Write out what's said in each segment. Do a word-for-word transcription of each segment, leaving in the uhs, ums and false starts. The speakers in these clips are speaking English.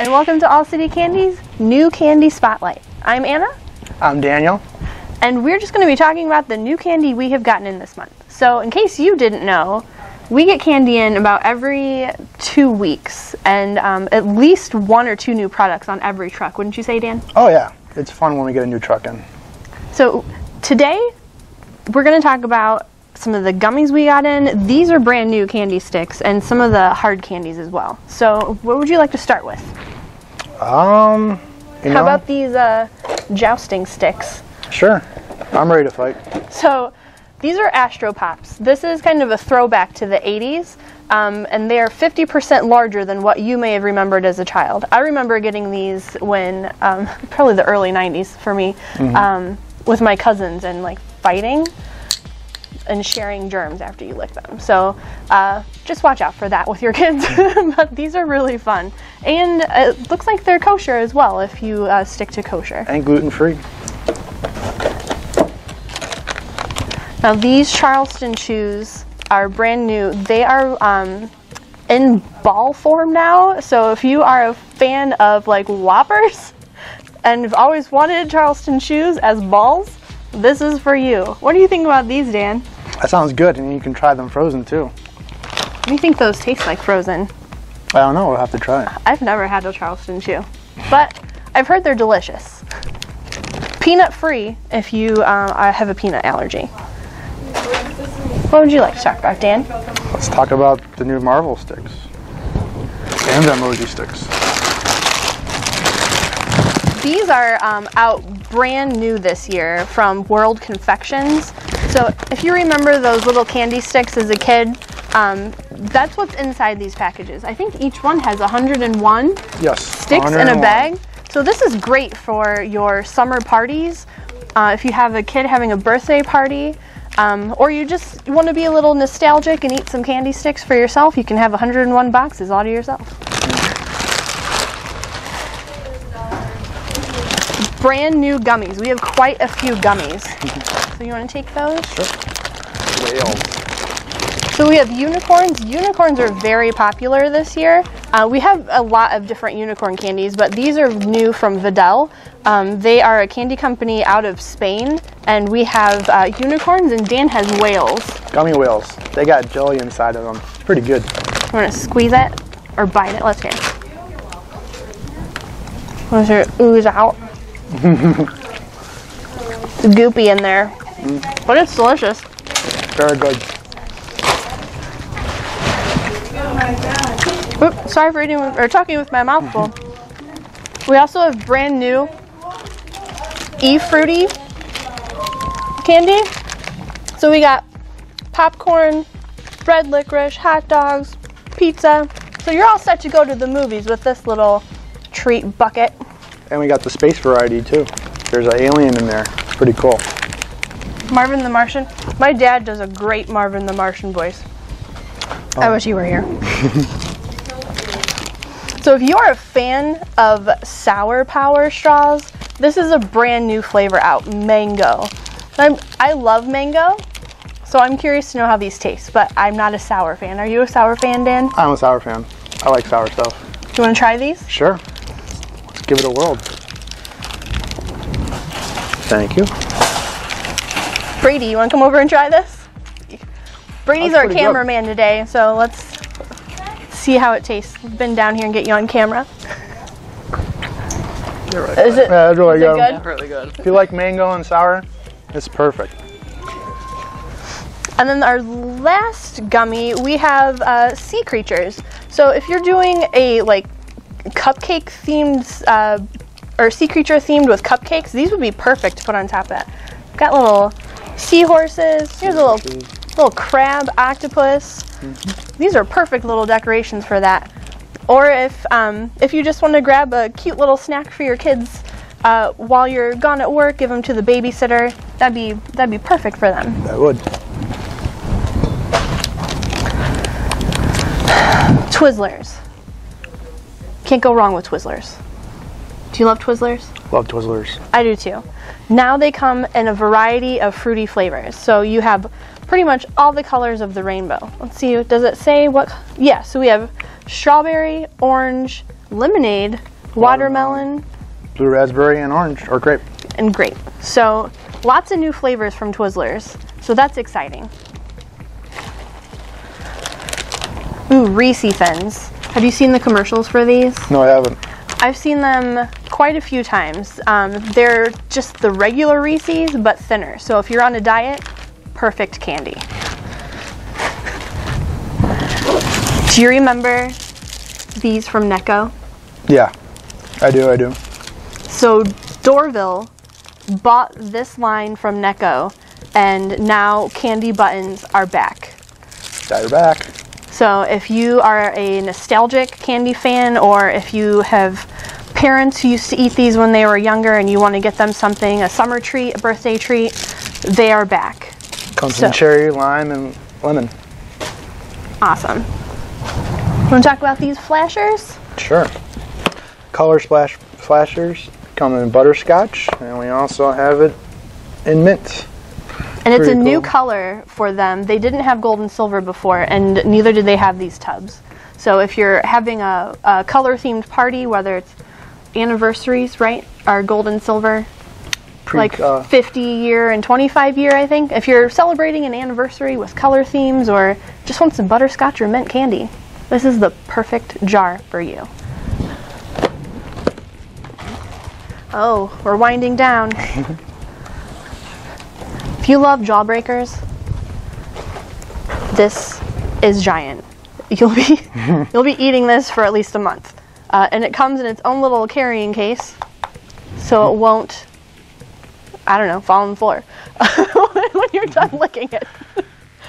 and welcome to All City Candy's New Candy Spotlight. I'm Anna. I'm Daniel. And we're just going to be talking about the new candy we have gotten in this month. So in case you didn't know, we get candy in about every two weeks, and um, at least one or two new products on every truck, wouldn't you say, Dan? Oh yeah, it's fun when we get a new truck in. So today, we're going to talk about some of the gummies we got in. These are brand new candy sticks, and some of the hard candies as well. So what would you like to start with? Um, you know, how about these uh, jousting sticks? Sure, I'm ready to fight. So these are Astro Pops. This is kind of a throwback to the eighties, um, and they are fifty percent larger than what you may have remembered as a child. I remember getting these when, um, probably the early nineties for me, mm-hmm. um, with my cousins and like fighting and sharing germs after you lick them. So uh, just watch out for that with your kids. But these are really fun. And it looks like they're kosher as well if you uh, stick to kosher. And gluten-free. Now these Charleston Chews are brand new. They are um, in ball form now, so if you are a fan of like Whoppers and have always wanted Charleston Chews as balls, this is for you. What do you think about these, Dan? That sounds good, and you can try them frozen too. What do you think those taste like frozen? I don't know, we'll have to try it. I've never had a Charleston Chew, but I've heard they're delicious. Peanut free if you uh, have a peanut allergy. What would you like to talk about, Dan? Let's talk about the new Marvel sticks and the emoji sticks. These are um, out brand new this year from World Confections. So if you remember those little candy sticks as a kid, um, that's what's inside these packages. I think each one has one hundred and one yes, sticks one hundred and one. In a bag. So this is great for your summer parties. Uh, if you have a kid having a birthday party, Um, or you just want to be a little nostalgic and eat some candy sticks for yourself, you can have one hundred and one boxes all to yourself. Brand new gummies. We have quite a few gummies. So you want to take those? Sure. So we have unicorns. Unicorns are very popular this year. Uh, we have a lot of different unicorn candies, but these are new from Vidal. Um, they are a candy company out of Spain, and we have uh, unicorns, and Dan has whales. Gummy whales. They got jelly inside of them. It's pretty good. You want to squeeze it or bite it? Let's hear it. Those are ooze out. It's goopy in there, mm. But it's delicious. Very good. Oops, sorry for eating with, or talking with my mouth full. We also have brand new efrutti candy. So we got popcorn, red licorice, hot dogs, pizza. So you're all set to go to the movies with this little treat bucket. And we got the space variety too. There's an alien in there. It's pretty cool. Marvin the Martian. My dad does a great Marvin the Martian voice. Oh. I wish you were here. So if you're a fan of Sour Power Straws, this is a brand new flavor out, mango. I'm, I love mango, so I'm curious to know how these taste, but I'm not a sour fan. Are you a sour fan, Dan? I'm a sour fan. I like sour stuff. Do you want to try these? Sure. Let's give it a whirl. Thank you. Brady, you want to come over and try this? Brady's our cameraman good. today, so let's see how it tastes. We've been down here and get you on camera. Really is it, yeah, it's really, is good. It good? really good? If you like mango and sour, it's perfect. And then our last gummy, we have uh, sea creatures. So if you're doing a like cupcake themed uh, or sea creature themed with cupcakes, these would be perfect to put on top of that. We've got little seahorses. Here's a little little crab, octopus. Mm-hmm. These are perfect little decorations for that. Or if um, if you just want to grab a cute little snack for your kids uh, while you're gone at work, give them to the babysitter. That'd be that'd be perfect for them. That would. Twizzlers. Can't go wrong with Twizzlers. Do you love Twizzlers? Love Twizzlers. I do too. Now they come in a variety of fruity flavors. So you have pretty much all the colors of the rainbow. Let's see, does it say what? Yeah, so we have strawberry, orange, lemonade, watermelon, watermelon, blue raspberry, and orange, or grape. And grape. So lots of new flavors from Twizzlers. So that's exciting. Ooh, Reese's Thins. Have you seen the commercials for these? No, I haven't. I've seen them quite a few times. Um, they're just the regular Reese's, but thinner. So if you're on a diet, perfect candy. Do you remember these from Necco? Yeah, I do, I do. So Dorville bought this line from Necco, and now candy buttons are back. They're back. So if you are a nostalgic candy fan, or if you have parents who used to eat these when they were younger and you want to get them something, a summer treat, a birthday treat, they are back. Comes so. in cherry, lime, and lemon. Awesome. Want to talk about these flashers? Sure. Color Splash Flashers come in butterscotch, and we also have it in mint. And it's Pretty a cool. new color for them. They didn't have gold and silver before, and neither did they have these tubs. So if you're having a, a color-themed party, whether it's anniversaries, right, or gold and silver, Pre like uh, fifty-year and twenty-five-year, I think. If you're celebrating an anniversary with color themes or just want some butterscotch or mint candy, this is the perfect jar for you. Oh, we're winding down. If you love jawbreakers, this is giant. You'll be you'll be eating this for at least a month, uh, and it comes in its own little carrying case, so it won't, I don't know, fall on the floor when you're done licking it.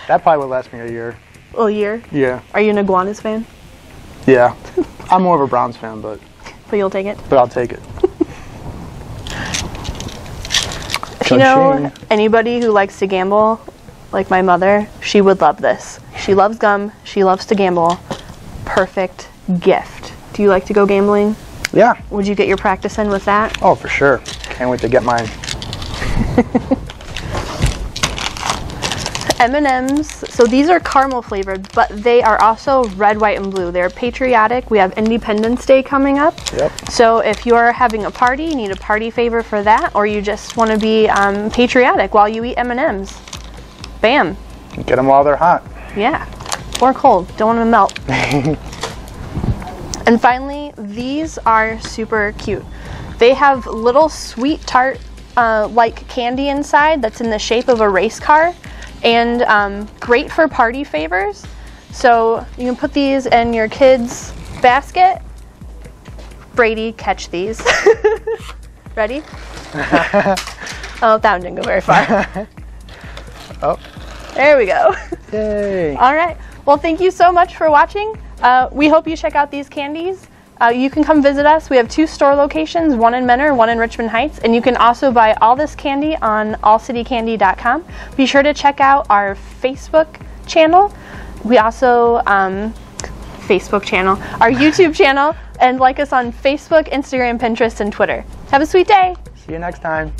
That probably would last me a year. A year? Yeah. Are you an iguanas fan? Yeah, I'm more of a Browns fan, but. But you'll take it. But I'll take it. You know, anybody who likes to gamble, like my mother, she would love this. She loves gum. She loves to gamble. Perfect gift. Do you like to go gambling? Yeah. Would you get your practice in with that? Oh, for sure. Can't wait to get mine. M and M's. So these are caramel flavored, but they are also red, white, and blue. They're patriotic. We have Independence Day coming up. Yep. So if you're having a party, you need a party favor for that, or you just want to be um, patriotic while you eat M and M's. Bam. Get them while they're hot. Yeah. Or cold. Don't want them to melt. And finally, these are super cute. They have little SweeTart uh, like candy inside that's in the shape of a race car. And um, great for party favors. So you can put these in your kids' basket. Brady, catch these. Ready? Oh, that one didn't go very far. Oh. There we go. Yay. All right. Well, thank you so much for watching. Uh, we hope you check out these candies. Uh, you can come visit us. We have two store locations, one in Mentor, one in Richmond Heights, and you can also buy all this candy on all city candy dot com. Be sure to check out our Facebook channel. We also, um, Facebook channel, our YouTube channel, and like us on Facebook, Instagram, Pinterest, and Twitter. Have a sweet day. See you next time.